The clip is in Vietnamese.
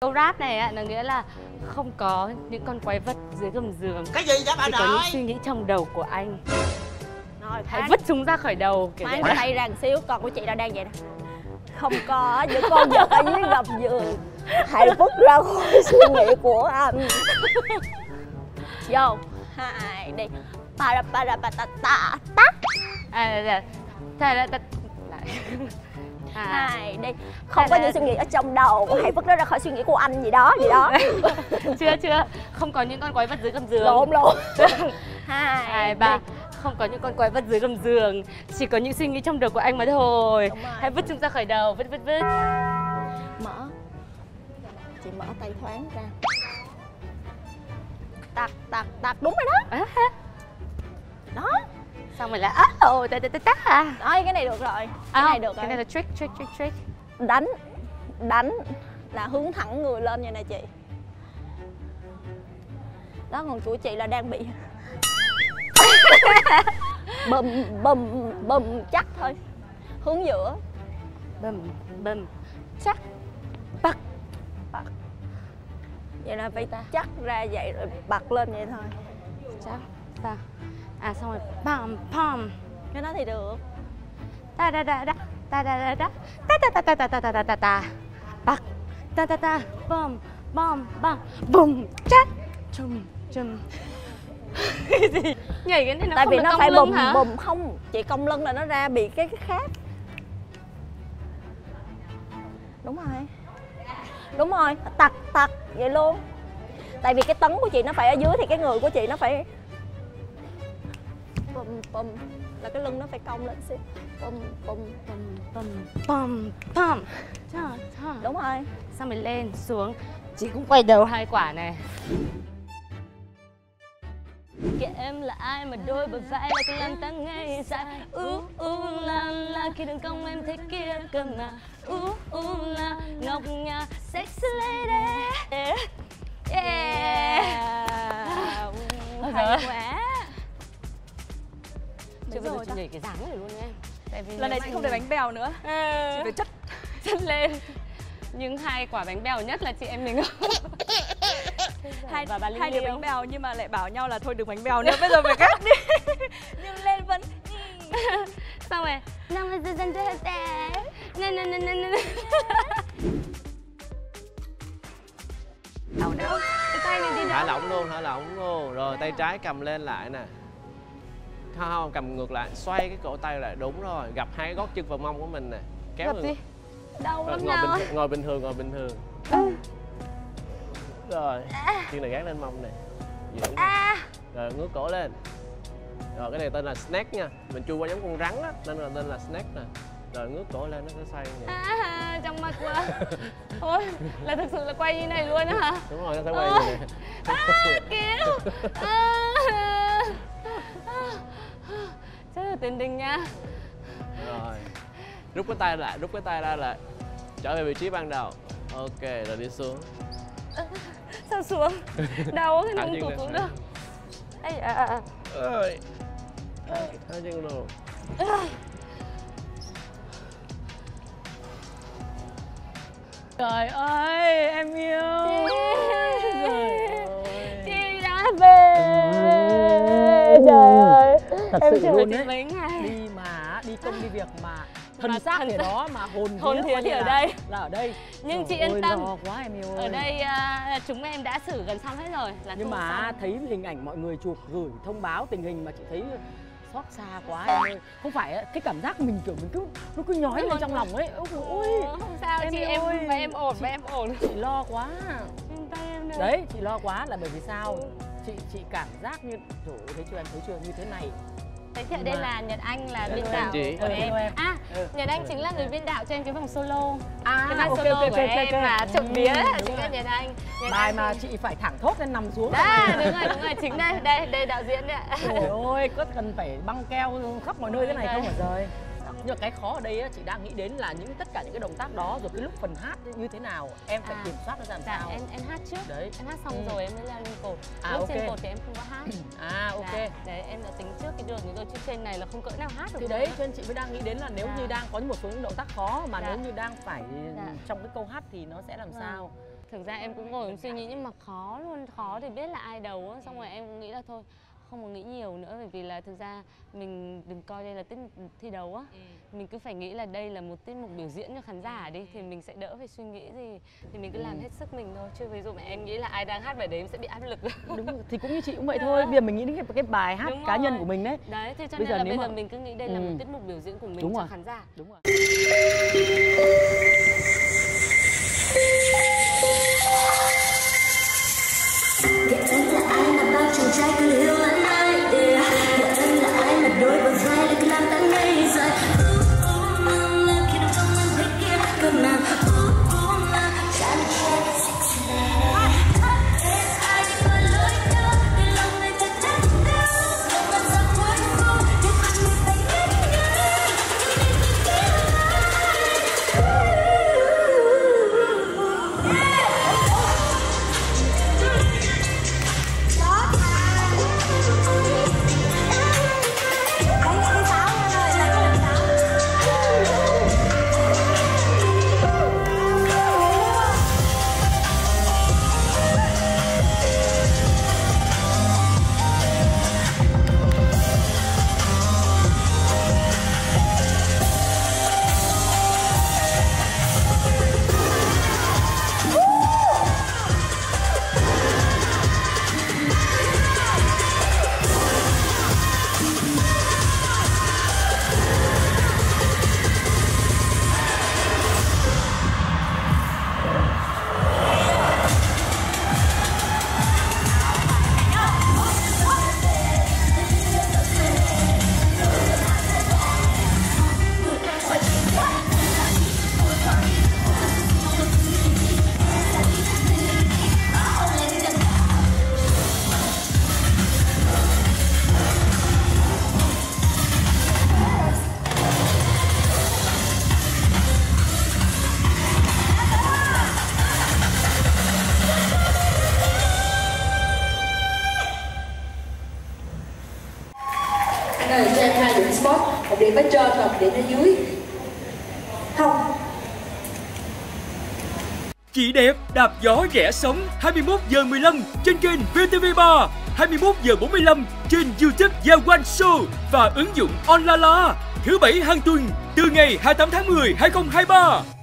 Câu rap này là nghĩa là không có những con quái vật dưới gầm giường. Cái gì đã bạn nói? Có những suy nghĩ trong đầu của anh. Rồi, hãy vứt chúng ra khỏi đầu. Máy tay rằng xíu, con của chị đã đang vậy nè. Không có những con vật ở dưới gầm giường. Hãy vứt ra khỏi suy nghĩ của anh. Vô, hai, đi. Para para pa ta ta ta. Hai, đi. Không có những suy nghĩ ở trong đầu, hãy vứt nó ra khỏi suy nghĩ của anh gì đó, gì đó. Chưa. Không có những con quái vật dưới gầm giường. Lộn. Hai, ba. Không có những con quái vật dưới gầm giường, chỉ có những suy nghĩ trong đầu của anh mà thôi. Hãy vứt chúng ra khỏi đầu, vứt. Mở. Chị mở tay thoáng ra. Tạc, đúng rồi đó. Đó. Xong rồi là tát à. Rồi cái này được rồi. Cái này là trick. Đánh là hướng thẳng người lên như này chị. Đó, còn của chị là đang bị bùm chắc thôi. Hướng giữa. Bùm chắc. Bật. Vậy là phải chắc ra vậy rồi bật lên vậy thôi. Chắc ta. À xong rồi pom. Cái đó thì được. Ta bạc ta bom bùng chát chum. Cái gì? Nhảy cái này nó tại vì nó phải bùm không, chị cong lưng là nó ra bị cái khác. Đúng rồi, tặc vậy luôn. Tại vì cái tấn của chị nó phải ở dưới thì cái người của chị nó phải bùm là cái lưng nó phải cong lên xíu. Bùm. Đúng rồi. Sao mình lên xuống. Chị cũng quay đầu hai quả này. Kệ em là ai mà đôi bờ vai là cái lăn ta ngay sai. Ooh la khi đường cong em thấy kia cơ mà. Ooh la ngọc ngà sexy lady. Yeah. Hay quá. Chưa bao giờ chị nhảy cái dáng này luôn nha. Tại vì lần này chị không để bánh bèo nữa. Chị phải chất lên. Nhưng hai quả bánh bèo nhất là chị em mình. Hai đứa bánh bèo nhưng mà lại bảo nhau là thôi đừng bánh bèo nữa, bây giờ phải cắt đi. Nhưng lên vẫn. Xong rồi. Cái tay này đi. Thả lỏng luôn. Rồi tay trái cầm lên lại nè. Không, cầm ngược lại, xoay cái cổ tay lại, đúng rồi, gặp hai gót chân vào mông của mình nè, kéo ngược. Đau lắm nào. Ngồi bình thường. Rồi, chân này gác lên mông này. Rồi ngước cổ lên. Rồi cái này tên là snack nha, mình chui qua giống con rắn á, nên là tên là snack nè. Rồi ngước cổ lên nó sẽ xoay vậy. Trong mặt quá. Ôi, là thực sự là quay như này luôn á hả? Đúng rồi, nó sẽ quay như này. Kiểu. Rất là tiền đình nha. Rồi. Rút cái tay ra lại. Trở về vị trí ban đầu. Ok, rồi đi xuống. Sao xuống? Đau quá, không tụt xuống được. Ơi. Hai chân luôn. Trời ơi, em yêu. Chị đã về. Trời ơi. Thật em sự luôn đấy. Đi mà, đi công đi việc mà thân xác thì ở đó mà hồn thiệt thì ở đây. Là ở đây. Nhưng chị yên tâm. Quá, em yêu ơi. Ở đây chúng em đã xử gần xong hết rồi. Nhưng mà xong. Thấy hình ảnh mọi người chụp gửi thông báo tình hình mà chị thấy xót xa quá em ơi. Không phải cái cảm giác mình kiểu mình cứ nhói lên trong lòng ấy. Ôi, không sao em chị ơi. Em ổn. Chị lo quá. Đấy, chị lo quá là bởi vì sao? Chị cảm giác như thấy chưa như thế này. Thế thì ở đây là Nhật Anh là biên đạo của em. Nhật Anh chính là người biên đạo cho em cái vòng solo. Cái bài solo của em là trộm vía chính là Nhật Anh. Bài mà chị phải thẳng thốt nên nằm xuống. Đúng rồi chính đây, đây đạo diễn đấy. Trời ơi, có cần phải băng keo khắp mọi nơi thế này không hả trời? Nhưng mà cái khó ở đây chị đang nghĩ đến là tất cả những cái động tác đó rồi cái lúc phần hát như thế nào em phải kiểm soát nó làm sao. Em hát trước đấy, em hát xong rồi em mới leo lên cột. Lúc trên cột thì em không có hát. Ok. Đấy, em đã tính trước cái đường những đôi chút trên này là không cỡ nào hát được. Thì đấy, cho nên chị mới đang nghĩ đến là nếu như đang có một số những động tác khó mà nếu như đang phải trong cái câu hát thì nó sẽ làm sao. Thực ra em cũng ngồi em suy nghĩ nhưng mà khó luôn, khó thì biết là ai đầu á. Xong rồi em cũng nghĩ là thôi không có nghĩ nhiều nữa, bởi vì là thực ra mình đừng coi đây là tiết mục thi đấu á, mình cứ phải nghĩ là đây là một tiết mục biểu diễn cho khán giả đi thì mình sẽ đỡ phải suy nghĩ gì, thì mình cứ làm hết sức mình thôi. Chứ ví dụ mà em nghĩ là ai đang hát bài đấy em sẽ bị áp lực. Đúng rồi, thì cũng như chị cũng vậy thôi. Bây giờ mình nghĩ đến cái bài hát cá nhân của mình đấy. Đấy, thì cho nên là bây giờ mình cứ nghĩ đây là một tiết mục biểu diễn của mình cho khán giả. Đúng rồi. Nơi cho em hai điểm spot, một điểm ở trên và một điểm ở dưới. Không. Chị đẹp đạp gió rẽ sóng 21h15 trên kênh VTV3, 21h45 trên YouTube Gia One Show và ứng dụng Onlala, thứ Bảy hàng tuần từ ngày 28 tháng 10, 2023.